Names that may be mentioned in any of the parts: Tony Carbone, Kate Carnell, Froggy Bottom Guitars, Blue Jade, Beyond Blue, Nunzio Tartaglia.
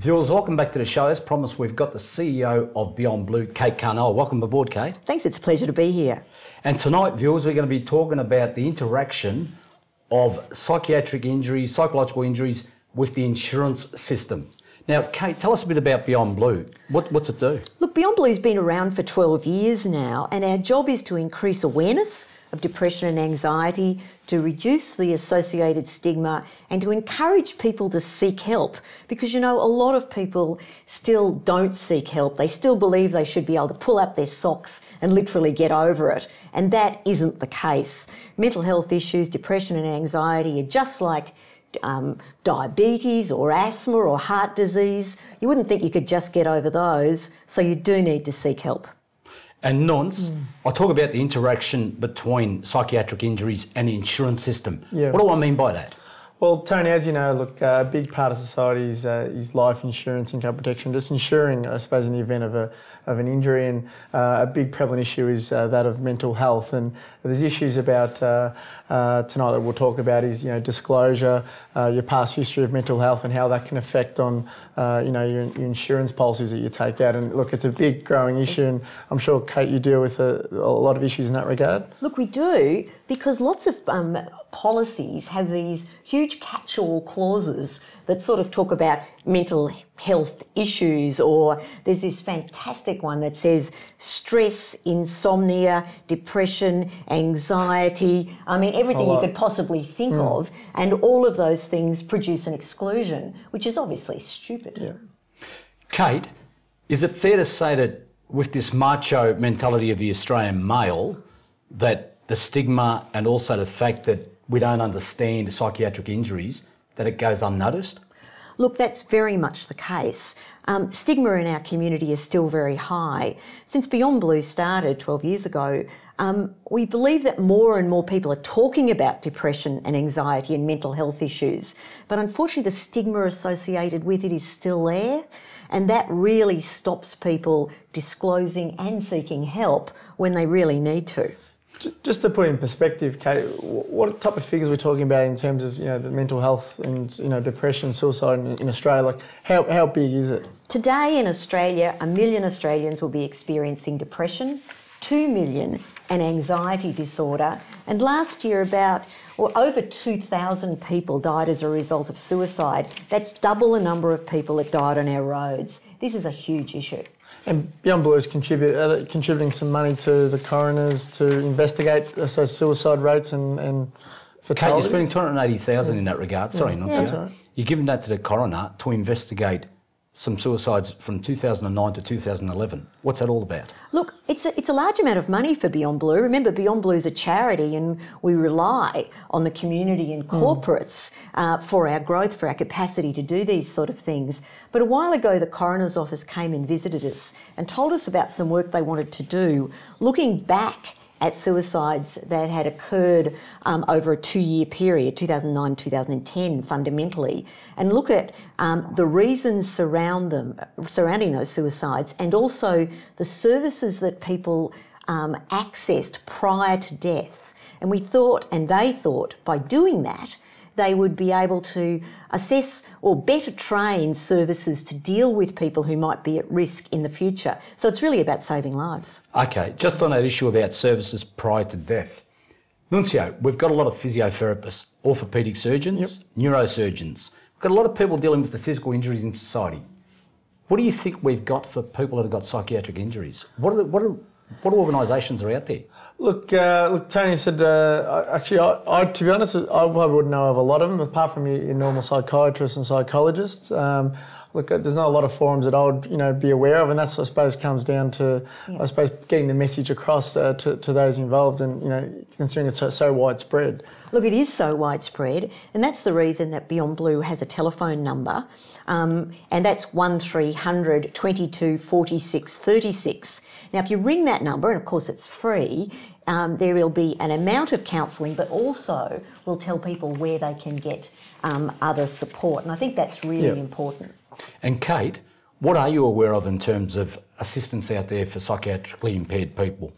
Viewers, welcome back to the show. As promised, we've got the CEO of Beyond Blue, Kate Carnell. Welcome aboard, Kate. Thanks, it's a pleasure to be here. And tonight, viewers, we're going to be talking about the interaction of psychiatric injuries, psychological injuries with the insurance system. Now, Kate, tell us a bit about Beyond Blue. What's it do? Look, Beyond Blue's been around for 12 years now, and our job is to increase awareness of depression and anxiety, to reduce the associated stigma, and to encourage people to seek help. Because, you know, a lot of people still don't seek help. They still believe they should be able to pull up their socks and literally get over it. And that isn't the case. Mental health issues, depression and anxiety are just like diabetes or asthma or heart disease. You wouldn't think you could just get over those, so you do need to seek help. And Nunz, I talk about the interaction between psychiatric injuries and the insurance system. Yeah. What do I mean by that? Well, Tony, as you know, look, a big part of society is life insurance, income protection, just insuring, I suppose, in the event of an injury. And a big prevalent issue is that of mental health. And there's issues about tonight that we'll talk about is, you know, disclosure, your past history of mental health, and how that can affect on, you know, your insurance policies that you take out. And look, it's a big growing issue, and I'm sure, Kate, you deal with a lot of issues in that regard. Look, we do, because lots of policies have these huge catch-all clauses that sort of talk about mental health issues, or there's this fantastic one that says stress, insomnia, depression, anxiety, I mean everything you could possibly think of, and all of those things produce an exclusion, which is obviously stupid. Yeah. Kate, is it fair to say that with this macho mentality of the Australian male, that the stigma and also the fact that we don't understand psychiatric injuries, that it goes unnoticed? Look, that's very much the case. Stigma in our community is still very high. Since Beyond Blue started 12 years ago, we believe that more and more people are talking about depression and anxiety and mental health issues. But unfortunately, the stigma associated with it is still there. And that really stops people disclosing and seeking help when they really need to. Just to put in perspective, Kate, what type of figures are we talking about in terms of, you know, the mental health and, you know, depression, suicide in Australia? Like, how big is it? Today in Australia, 1 million Australians will be experiencing depression, 2 million an anxiety disorder, and last year about over 2,000 people died as a result of suicide. That's double the number of people that died on our roads. This is a huge issue. And Beyond Blue is contributing some money to the coroners to investigate suicide rates and fatalities. Kate, you're spending $280,000 in that regard. Sorry, Nunzio. Right. You're giving that to the coroner to investigate some suicides from 2009 to 2011. What's that all about? Look, it's a large amount of money for Beyond Blue. Remember, Beyond Blue is a charity, and we rely on the community and corporates for our growth, for our capacity to do these sort of things. But a while ago, the coroner's office came and visited us and told us about some work they wanted to do, looking back at suicides that had occurred over a 2-year period, 2009, 2010, fundamentally, and look at the reasons surrounding those suicides, and also the services that people accessed prior to death. And we thought, and they thought, by doing that, they would be able to assess or better train services to deal with people who might be at risk in the future. So it's really about saving lives. Okay, just on that issue about services prior to death, Nunzio, we've got a lot of physiotherapists, orthopaedic surgeons, neurosurgeons. We've got a lot of people dealing with the physical injuries in society. What do you think we've got for people that have got psychiatric injuries? What organisations are out there? Look, look, Tony said, actually, to be honest, I wouldn't know of a lot of them, apart from your normal psychiatrists and psychologists. Look, there's not a lot of forums that I would, you know, be aware of, and that's, I suppose, comes down to, I suppose, getting the message across to those involved, and, you know, considering it's so widespread. Look, it is so widespread, and that's the reason that Beyond Blue has a telephone number, and that's 1300 22 46 36. Now, if you ring that number, and of course it's free, there will be an amount of counselling, but also we'll tell people where they can get other support, and I think that's really important. And Kate, what are you aware of in terms of assistance out there for psychiatrically impaired people?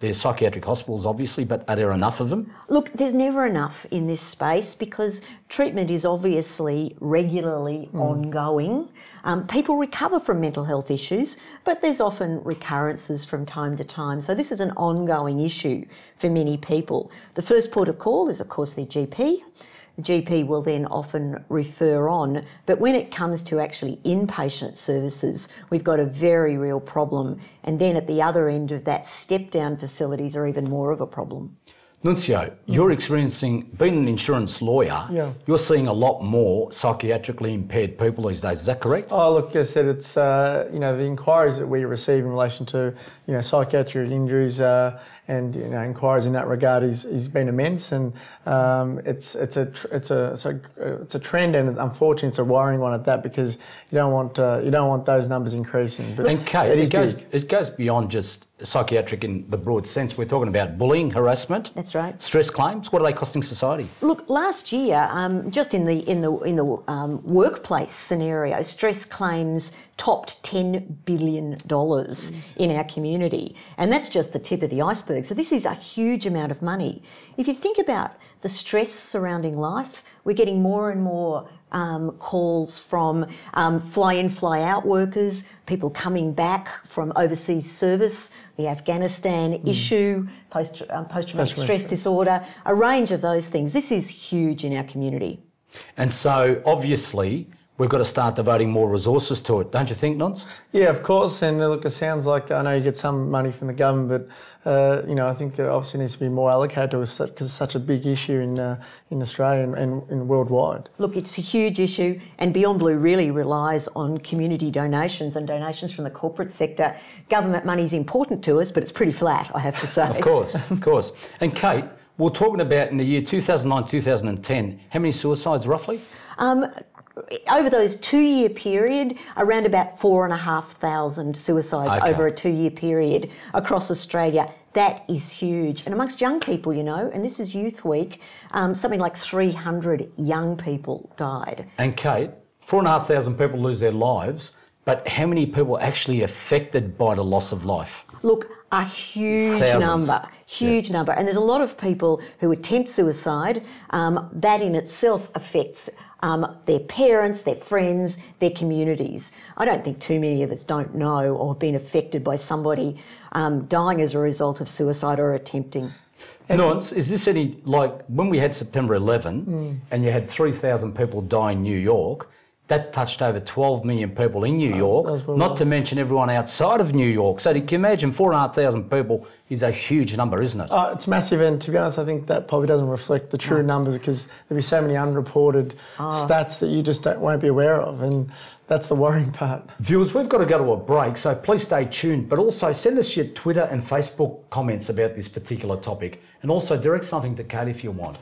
There's psychiatric hospitals, obviously, but are there enough of them? Look, there's never enough in this space because treatment is obviously regularly ongoing. People recover from mental health issues, but there's often recurrences from time to time. So this is an ongoing issue for many people. The first port of call is, of course, their GP. The GP will then often refer on, but when it comes to actually inpatient services, we've got a very real problem. And then at the other end of that, step-down facilities are even more of a problem. Nunzio, you're experiencing, being an insurance lawyer, you're seeing a lot more psychiatrically impaired people these days. Is that correct? Oh, look, I said it's, you know, the inquiries that we receive in relation to, you know, psychiatric injuries and, you know, inquiries in that regard is been immense. And it's a trend, and unfortunately it's a worrying one at that, because you don't want those numbers increasing. But and Kate, it goes beyond just psychiatric in the broad sense. We're talking about bullying, harassment. That's right. Stress claims. What are they costing society? Look, last year, just in the workplace scenario, stress claims topped $10 billion in our community. And that's just the tip of the iceberg. So this is a huge amount of money. If you think about the stress surrounding life, we're getting more and more calls from fly-in, fly-out workers, people coming back from overseas service, the Afghanistan issue, post-traumatic stress disorder, a range of those things. This is huge in our community. And so, obviously, we've got to start devoting more resources to it, don't you think, Nuns? Yeah, of course. And look, it sounds like, I know you get some money from the government, but you know, I think it obviously needs to be more allocated because it's such a big issue in Australia and worldwide. Look, it's a huge issue, and Beyond Blue really relies on community donations and donations from the corporate sector. Government money is important to us, but it's pretty flat, I have to say. Of course, of course. And Kate, we're talking about in the year 2009, 2010, how many suicides roughly? Over those two-year period, around about 4,500 suicides over a two-year period across Australia. That is huge. And amongst young people, you know, and this is Youth Week, something like 300 young people died. And Kate, 4,500 people lose their lives, but how many people are actually affected by the loss of life? Look, a huge number. Huge number. And there's a lot of people who attempt suicide. That in itself affects their parents, their friends, their communities. I don't think too many of us don't know or have been affected by somebody dying as a result of suicide or attempting. Nuns, is this any, like when we had September 11 and you had 3,000 people die in New York, that touched over 12 million people in New York, not to mention everyone outside of New York. So can you imagine 4,500 people is a huge number, isn't it? It's massive, and to be honest, I think that probably doesn't reflect the true numbers because there'll be so many unreported stats that you just won't be aware of, and that's the worrying part. Viewers, we've got to go to a break, so please stay tuned, but also send us your Twitter and Facebook comments about this particular topic, and also direct something to Kate if you want.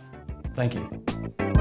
Thank you.